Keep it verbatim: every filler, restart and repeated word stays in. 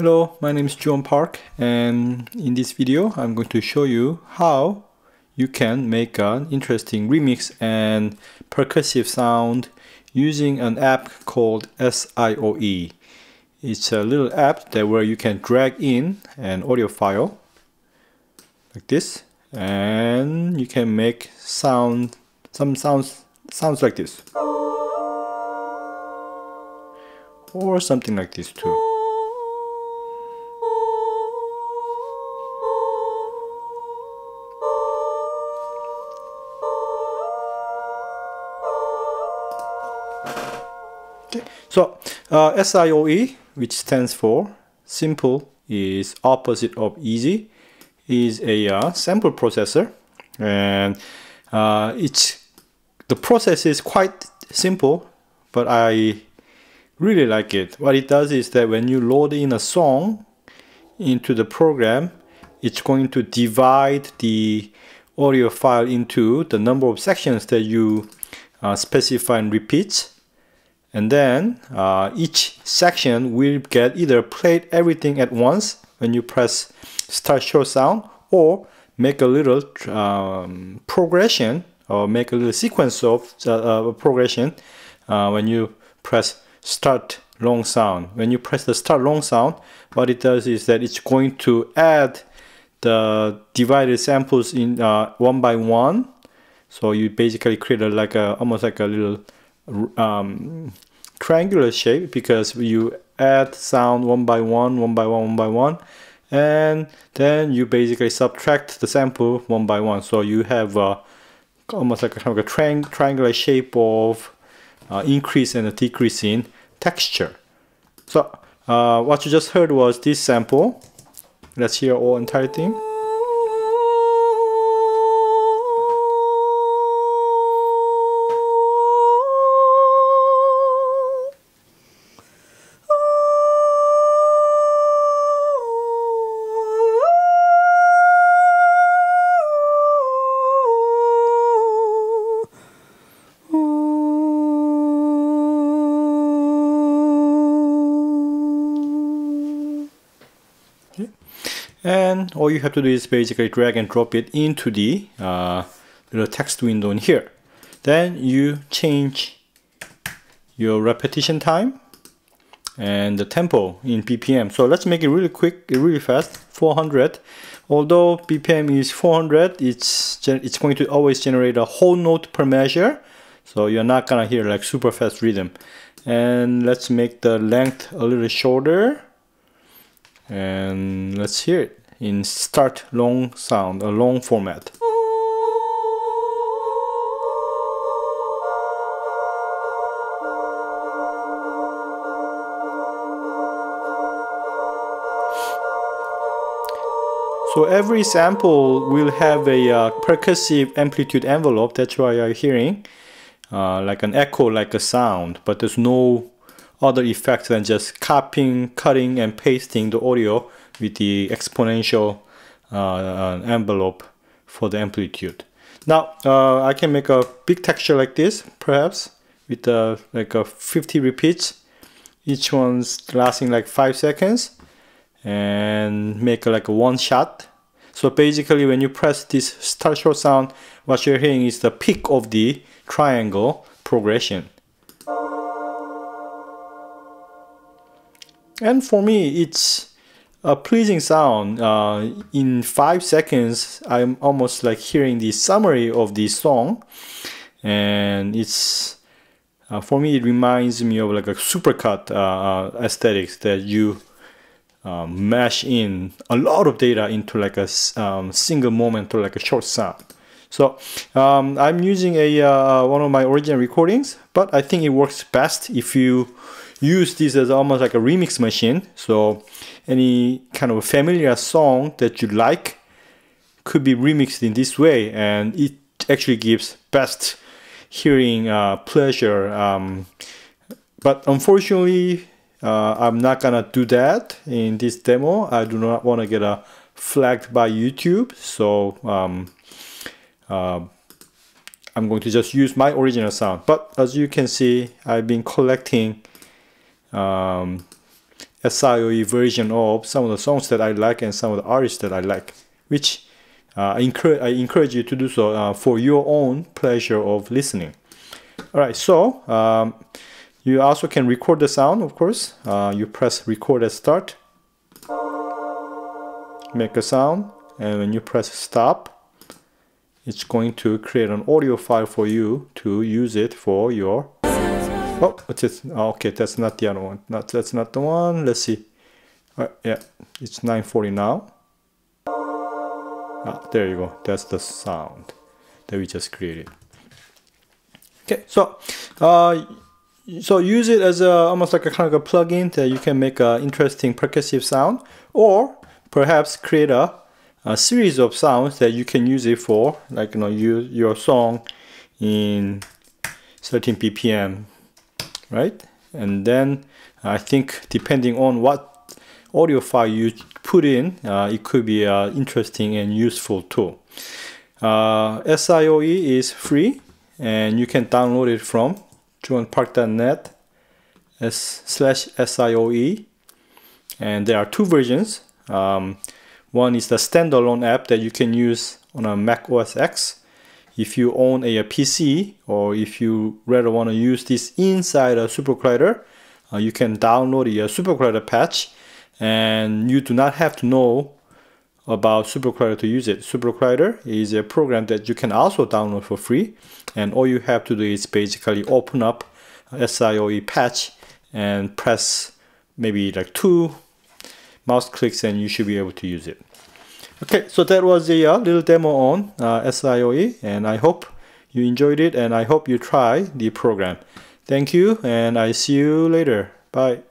Hello, my name is Joo Won Park, and in this video I'm going to show you how you can make an interesting remix and percussive sound using an app called S I O E. It's a little app that where you can drag in an audio file like this, and you can make sound some sounds sounds like this, or something like this too. Okay. So uh, S I O E, which stands for simple is opposite of easy, is a uh, sample processor, and uh, it's the process is quite simple, but I really like it. What it does is that when you load in a song into the program, it's going to divide the audio file into the number of sections that you uh, specify and repeat. And then uh, each section will get either played everything at once when you press start show sound, or make a little um, progression, or make a little sequence of uh, uh, progression uh, when you press start long sound. When you press the start long sound, what it does is that it's going to add the divided samples in uh, one by one. So you basically create a, like a almost like a little Um, triangular shape, because you add sound one by one, one by one, one by one, and then you basically subtract the sample one by one. So you have uh, almost like a, kind of a tri triangular shape of uh, increase and a decrease in texture. So uh, what you just heard was this sample. Let's hear all entire thing. And all you have to do is basically drag and drop it into the uh, little text window in here. Then you change your repetition time and the tempo in B P M. So let's make it really quick, really fast, four hundred. Although B P M is four hundred, it's, it's going to always generate a whole note per measure. So you're not gonna hear like super fast rhythm. And let's make the length a little shorter. And let's hear it in start long sound, a long format. So every sample will have a uh, percussive amplitude envelope. That's why you're hearing uh, like an echo, like a sound, but there's no other effects than just copying, cutting, and pasting the audio with the exponential uh, envelope for the amplitude. Now uh, I can make a big texture like this, perhaps with uh, like a fifty repeats, each one's lasting like five seconds, and make like a one shot. So basically, when you press this start short sound, what you're hearing is the peak of the triangle progression. And for me, it's a pleasing sound. Uh, in five seconds, I'm almost like hearing the summary of the song, and it's uh, for me, it reminds me of like a supercut uh, aesthetics, that you uh, mash in a lot of data into like a um, single moment or like a short sound. So um, I'm using a uh, one of my original recordings, but I think it works best if you use this as almost like a remix machine. So any kind of familiar song that you like could be remixed in this way, and it actually gives best hearing uh, pleasure. Um, but unfortunately, uh, I'm not gonna do that in this demo. I do not want to get uh, flagged by YouTube, so um, uh, I'm going to just use my original sound. But as you can see, I've been collecting Um, S I O E version of some of the songs that I like and some of the artists that I like, which uh, I, encourage, I encourage you to do so uh, for your own pleasure of listening. Alright, so um, you also can record the sound, of course. Uh, you press record at start, make a sound, and when you press stop, it's going to create an audio file for you to use it for your... Oh, it's, it's, okay, that's not the other one. Not, that's not the one. Let's see. Uh, yeah, it's nine forty now. Ah, there you go. That's the sound that we just created. Okay, so uh, so use it as a, almost like a kind of a plugin that you can make an interesting percussive sound, or perhaps create a a series of sounds that you can use it for, like, you know, you, your song in thirteen B P M, right? And then I think depending on what audio file you put in, uh, it could be an interesting and useful tool. Uh, S I O E is free, and you can download it from joo won park dot net slash S I O E, and there are two versions. Um, One is the standalone app that you can use on a Mac O S ten. If you own a, a P C, or if you rather want to use this inside a SuperCollider, uh, you can download a SuperCollider patch, and you do not have to know about SuperCollider to use it. SuperCollider is a program that you can also download for free, and all you have to do is basically open up S I O E patch and press maybe like two mouse clicks, and you should be able to use it. Okay, so that was a uh, little demo on uh, S I O E, and I hope you enjoyed it, and I hope you try the program. Thank you, and I see you later. Bye.